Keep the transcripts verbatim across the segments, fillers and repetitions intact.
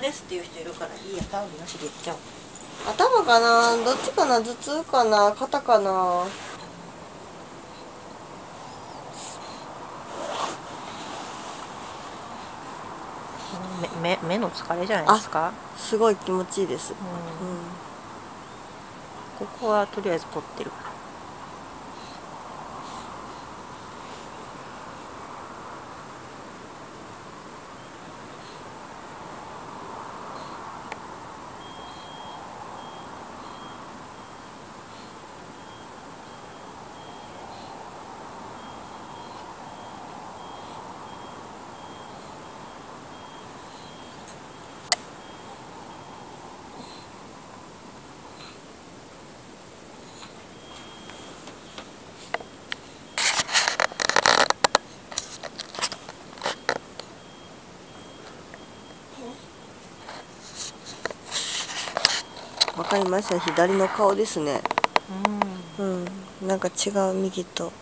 ですっていう人いるからいいや、タオルなしでいっちゃおう。頭かな、どっちかな、頭痛かな、肩かな。目目の疲れじゃないですか。すごい気持ちいいです。うんうん、ここはとりあえず凝ってるから。わかりました。左の顔ですね。うん、うん、なんか違う、右と。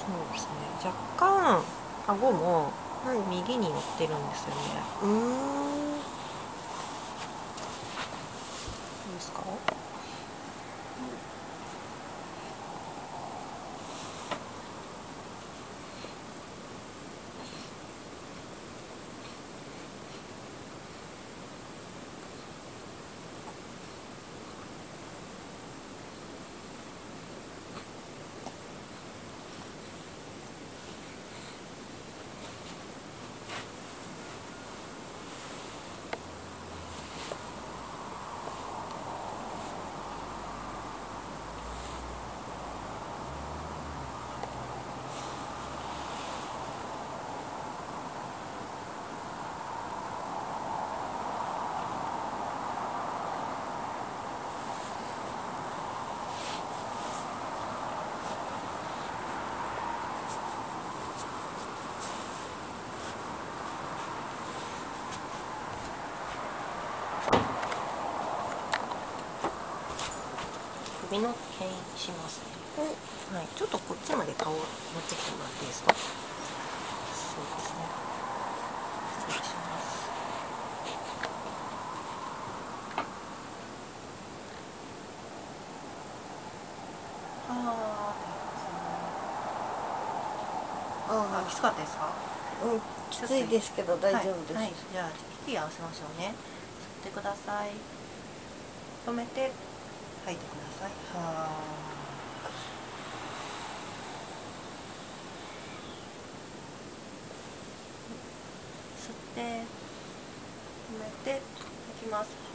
そうですね、若干顎も右に寄ってるんですよね。うーん、どうですか？首の牽引しますね。うん、はい、ちょっとこっちまで顔を持ってきてもらっていいですか。そうですね。失礼します。あー、あー、きつかったですか。うん、きついですけど大丈夫です。はいはい、じゃあ息合わせましょうね。吸ってください。止めて。吐いてください。はー。吸って、止めて、吐きます。はー。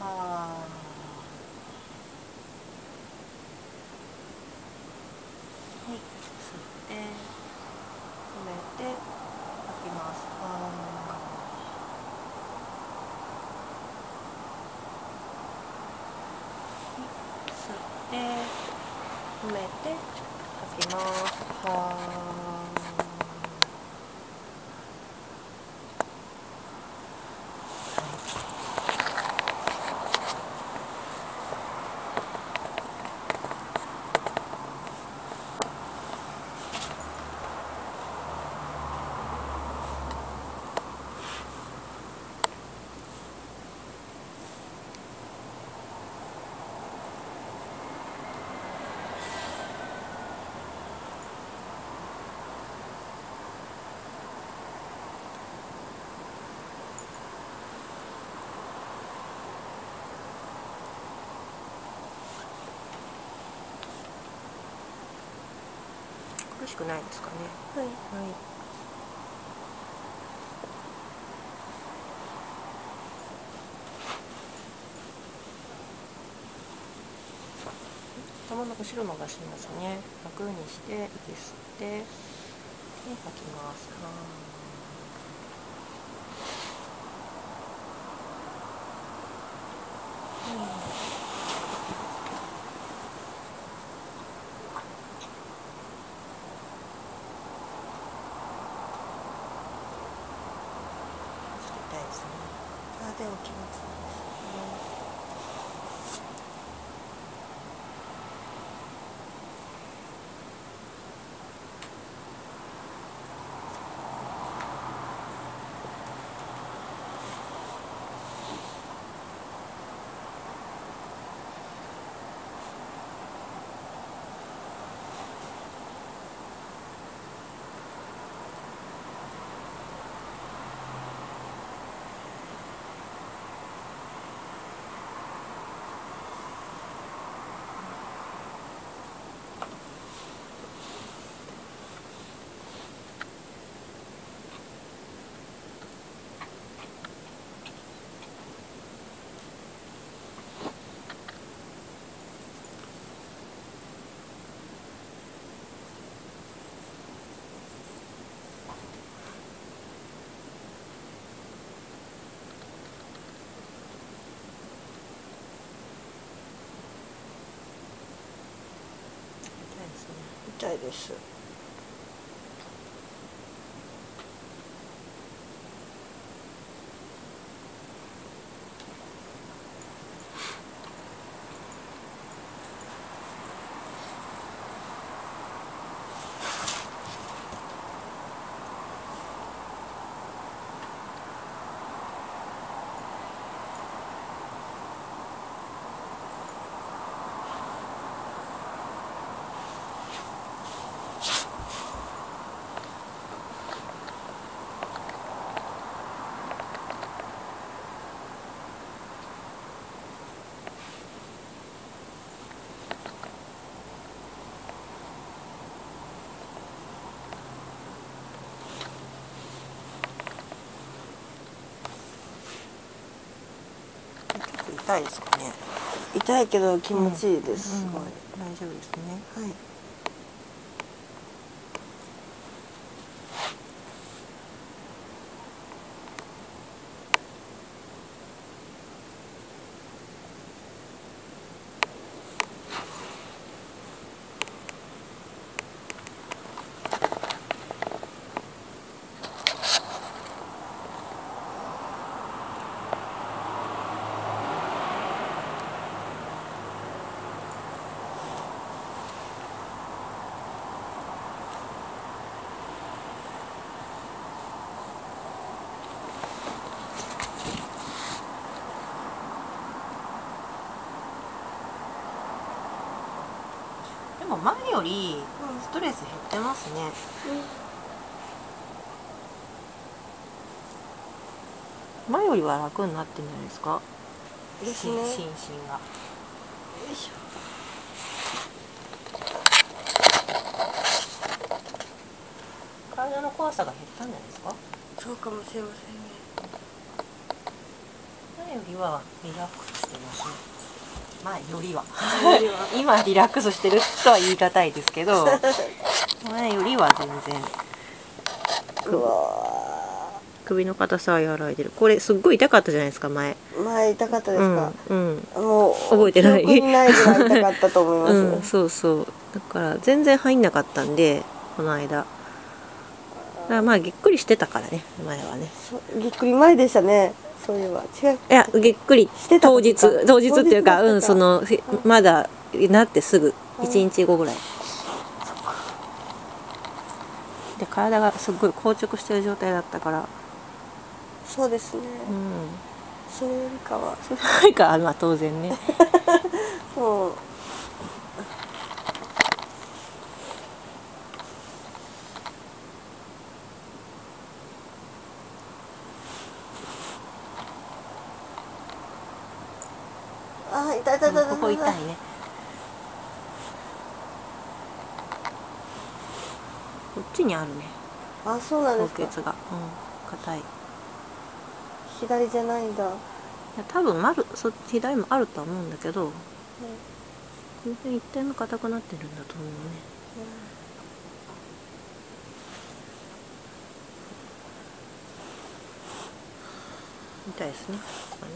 はい、吸って、止めて、吐きます。はー。で、埋めて吐きます。はー。苦しくないですかね。はい。はい。頭の後ろの出しますね。楽にして息吸ってで吐きます。はでお気持ち痛いです。痛いですかね。痛いけど気持ちいいです。うんうん、大丈夫ですね。はい。でも前よりストレス減ってますね。うん、前よりは楽になってんじゃないですか。ですね、心身が。よいしょ。体の怖さが減ったんじゃないですか。そうかもしれませんね。前よりはリラックスしてますね。前よりは今リラックスしてるとは言い難いですけど前よりは全然うわ首の硬さは和らいでる。これすっごい痛かったじゃないですか。前前痛かったですか。うん、うん、もう覚えてない記憶にないぐらい痛かったと思います、うん、そうそうだから全然入んなかったんでこの間だからまあぎっくりしてたからね前はね。ぎっくり前でしたね。そういえば違う。いやぎっくりしてた当日当日っていうかうんそのまだなってすぐいちにちごぐらいで体がすごい硬直してる状態だったから。そうですね、うん、それよりかはそれよりかはまあ当然ねもうここ痛いね。こっちにあるね。あ、そうなんですか。高血が、うん、硬い。左じゃないんだ。いや、多分ある、そ左もあるとは思うんだけど。うん、この辺一点が硬くなってるんだと思うね。みたいですね。ここはね。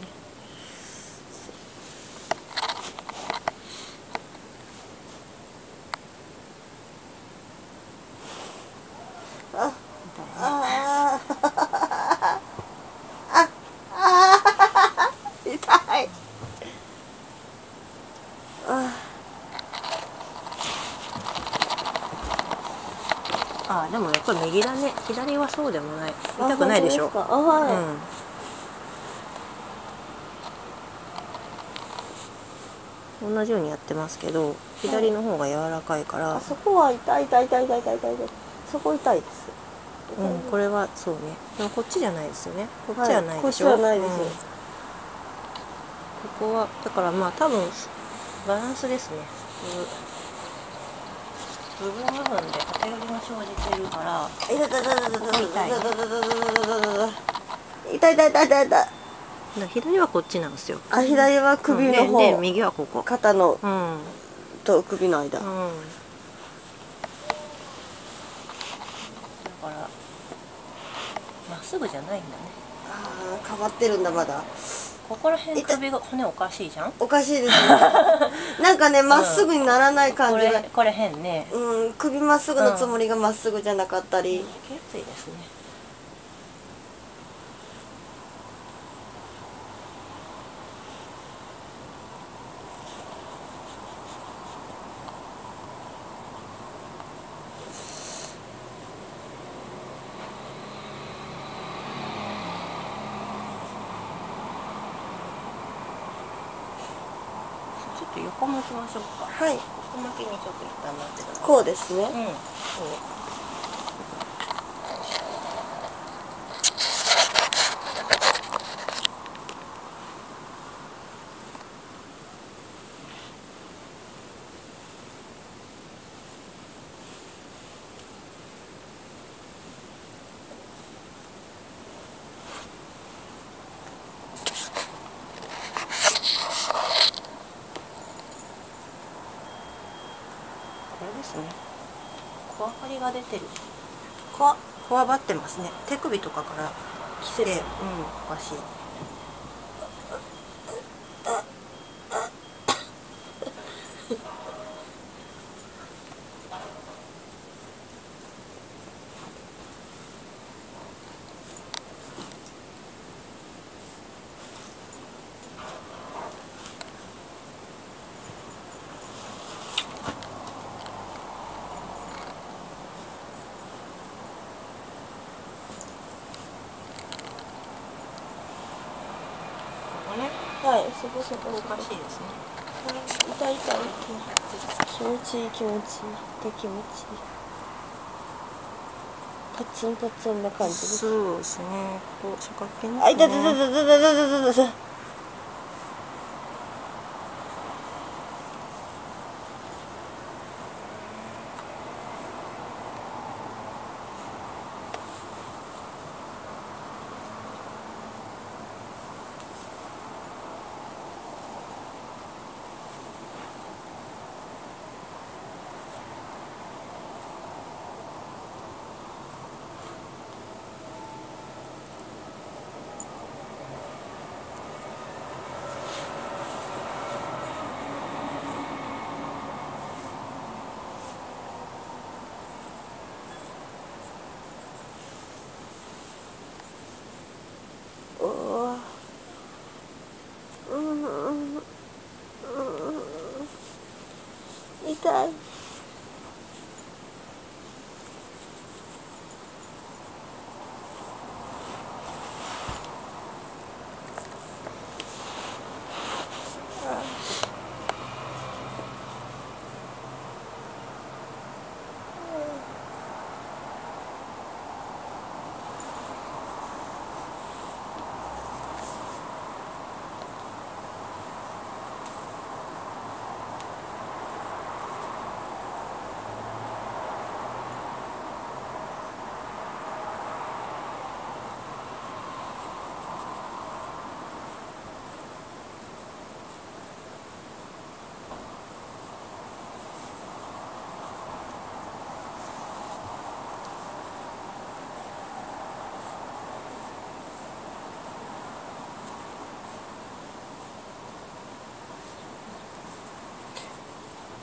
あ、でもね、これ右だね。左はそうでもない。痛くないでしょ。あ、はい。うん。同じようにやってますけど、左の方が柔らかいから。はい、そこは痛い痛い痛い痛い痛い痛い。そこ痛いです。うん、これはそうね。でもこっちじゃないですよね。こっちじゃないでしょ。はい、こっちじゃないですよ。うん、ここはだからまあ多分バランスですね。部分部分で偏りが生じているから痛い痛い痛い痛い痛い痛い。左はこっちなんですよ。あ、左は首の方で、右はここ、肩のと首の間だからまっすぐじゃないんだね。ああ、かばってるんだ。まだここら辺首が骨おかしいじゃん。おかしいですね。なんかね、まっすぐにならない感じが、うん、こ, これ変ね。うん、首まっすぐのつもりがまっすぐじゃなかったり、うん、きついですね。ちょっと横向きましょうか。はい。横向きにちょっと一旦待ってください。こうですね。うん。そう。こわばりが出てる。こわ、こわばってますね。手首とかから来て、うん、おかしい。はい、そこそこおかしいですね。痛い痛い気持ちいい気持ちいいで気持ちいい。パツンパツンな感じです。そうですね。こう、三角形の。あ、痛い痛い痛い痛い痛い痛い痛い。痛い。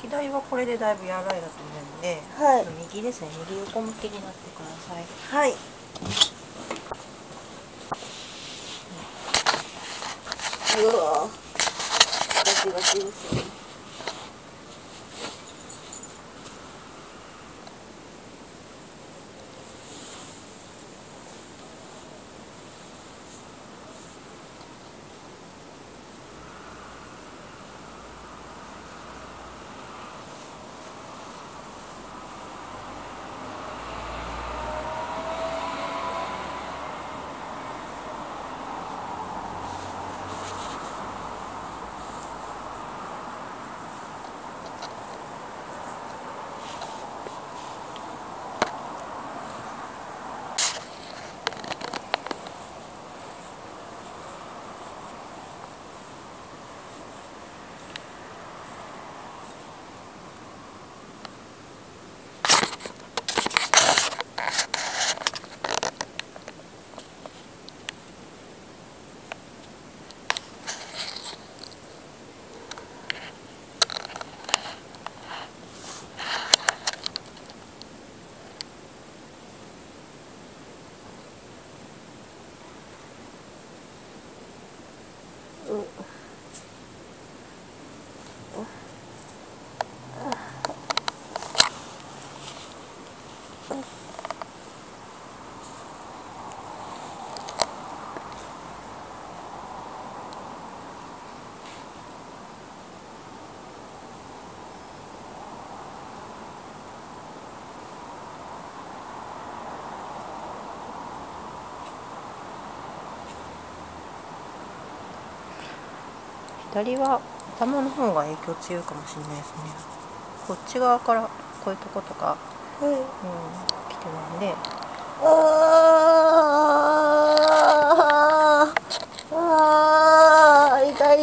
機台はこれでだいぶ柔らいだと思うんで、はい、右ですね、右横向きになってください。はい。うわぁ、ガチガチですね。左は頭の方が影響強いかもしれないですね。こっち側からこういうとことか、うん、うん、来てるんで。あーあー痛い。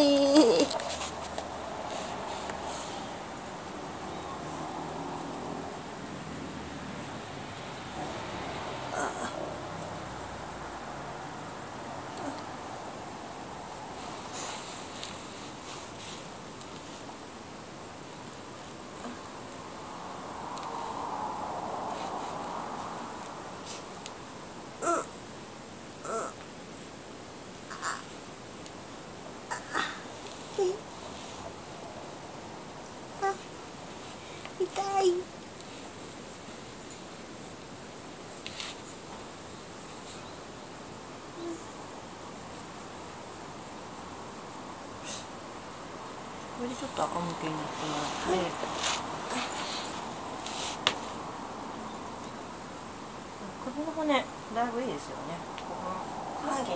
ちょっと仰向けになってもらって、首の骨だいぶいいですよね。この下のこ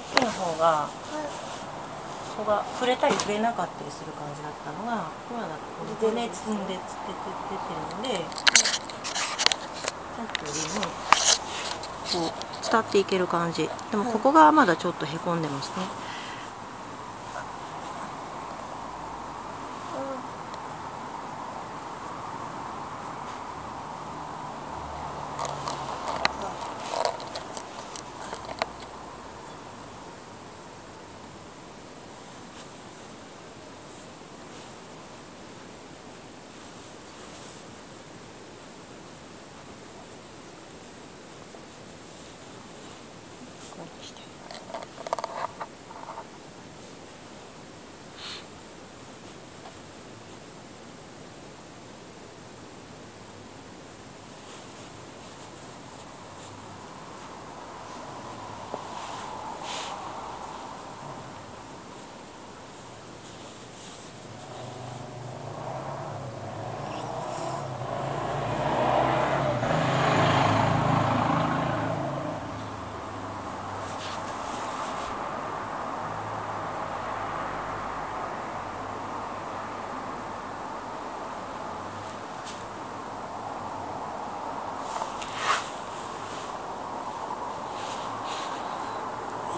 っちの方がそこが触れたり触れなかったりする感じだったのが、今だとこれでね包んでつって出てるので、さっきよりもこう。伝っていける感じ。でもここがまだちょっとへこんでますね。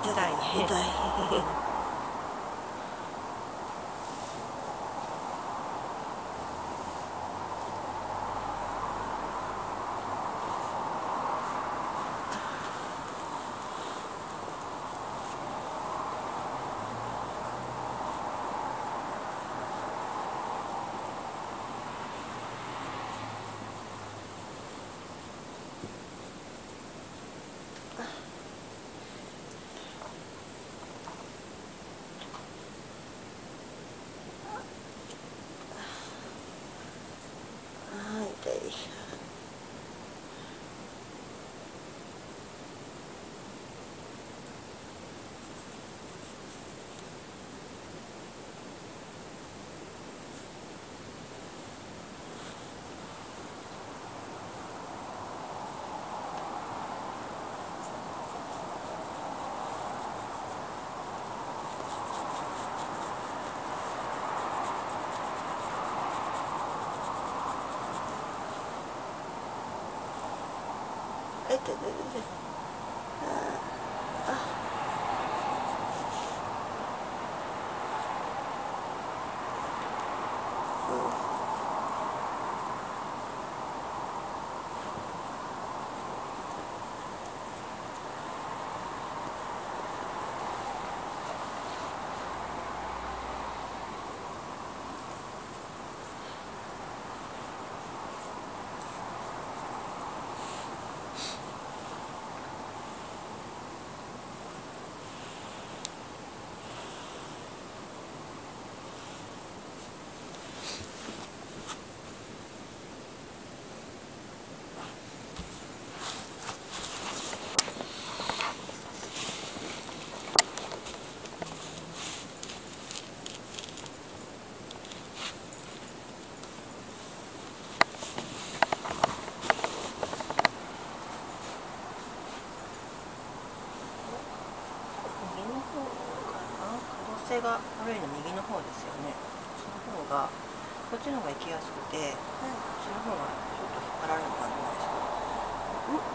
痛い。对对对对，呃啊，嗯。 風が悪いの右の方ですよね。その方がこっちの方が行きやすくて、その方がちょっと引っ張られる感じないですか。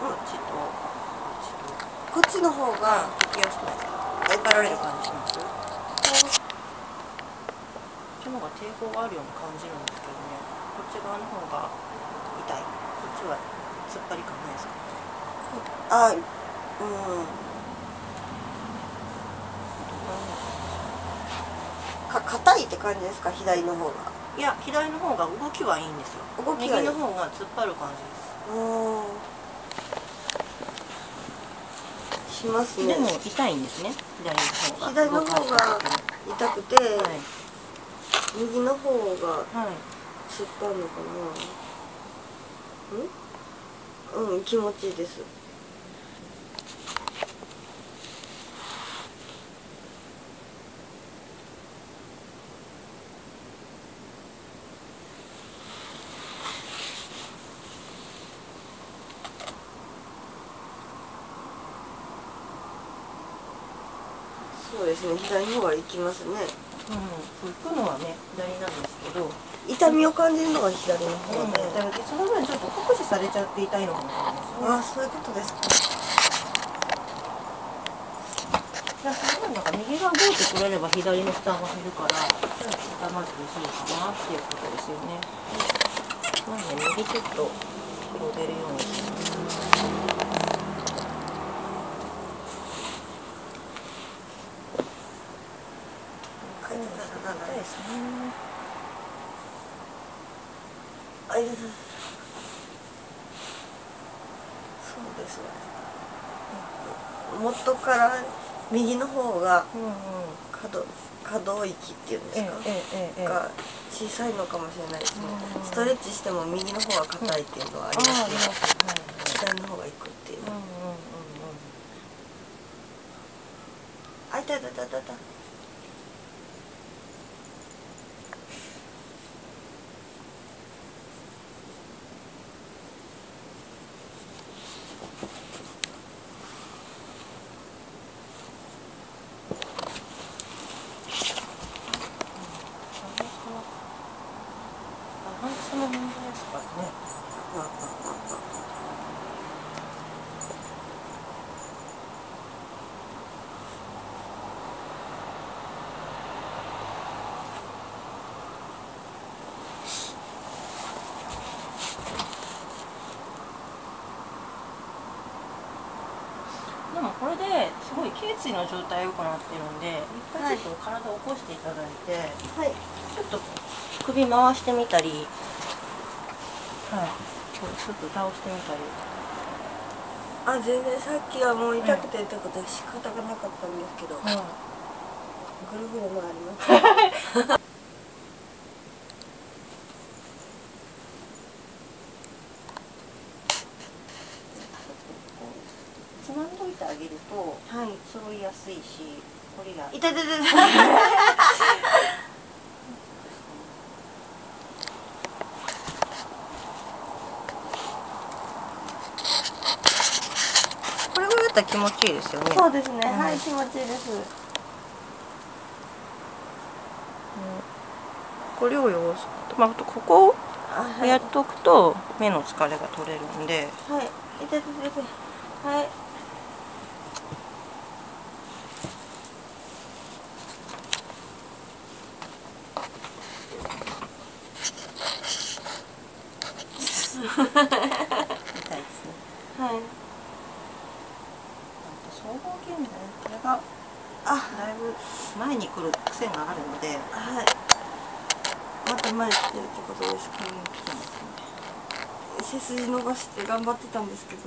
こっちとこっちの方が行きやすくないですか。引っ張られる感じします。こっちの方が抵抗があるように感じるんですけどね。こっち側の方が痛い。こっちは突っ張り感ないですか。あ、うん。 硬いって感じですか、左の方が。いや、左の方が動きはいいんですよ。動きがいい。右の方が突っ張る感じです。うん。しますね。でも痛いんですね、左の方が。左の方が痛くて、はい、右の方が突っ張るのかな。はい、うん、うん、気持ちいいです。 そうですね、左の方が行きますね。うん、行くのはね、左なんですけど、痛みを感じるのが左の方で、うん、だからその分ちょっと酷使されちゃって痛いのかもしれないですね。ああ、そういうことですか。だからその分なんか右が動いてくれれば左の負担が減るから、痛まずにするかなっていうことですよね。なんで右ちょっと広げるようにします。 あ、いや、そうですね。元から右の方が可動、可動域っていうんですか、が小さいのかもしれないですね。ストレッチしても右の方が硬いっていうのはありますけど、左の方がいくっていう。あ、痛い痛い痛い痛い。 これですごい頸椎の状態良くなってるんで、一回ちょっと体を起こしていただいて、はい、ちょっと首回してみたり、はい、ちょっと倒してみたり。あ、全然さっきはもう痛くて痛くて仕方がなかったんですけど、ぐるぐる回ります。揃いやすいし、これが痛い痛い痛いこれぐらいだったら気持ちいいですよね。そうですね、うん、はい、気持ちいいです。これをよー、まあ、ここをやっとくと目の疲れが取れるんで、はい、痛い痛い痛い。 こはい。痛いですね。はい。総合原理ね、これがだいぶ前に来る癖があるので、はい。また前来てるってことですかね。背筋伸ばして頑張ってたんですけど。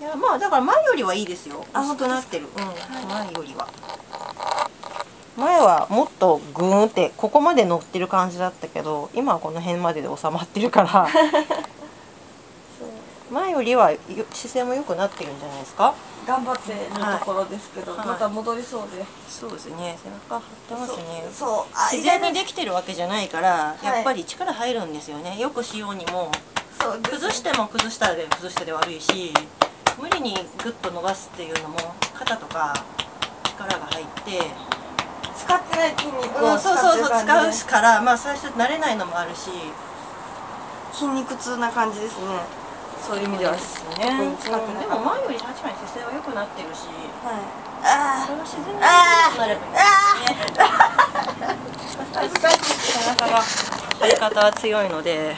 いや、まあだから前よりはいいですよ。薄くなってる。うん。前よりは。前はもっとグーンってここまで乗ってる感じだったけど、今はこの辺までで収まってるから。前よりは姿勢も良くなってるんじゃないですか。頑張ってるところですけど、はい、また戻りそうで、はい、そうですね、背中張ってますね。そう、そう自然にできてるわけじゃないから、はい、やっぱり力入るんですよね。よくしようにもそう、ね、崩しても崩したで崩したで悪いし、無理にグッと伸ばすっていうのも肩とか力が入って使ってない筋肉を、うん、そうそうそう使うから、まあ最初慣れないのもあるし筋肉痛な感じですね。そういう意味ではですね。でも前より確かに姿勢は良くなってるし、ああ、それは自然になればいいですね。難しい。背中が張り方は強いので。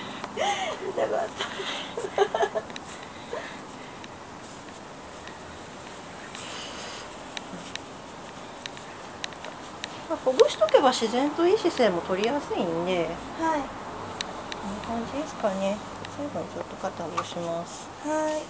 ほぐしとけば自然といい姿勢も取りやすいんで。はい。こんな感じですかね。最後にちょっと肩を下ろします。はい。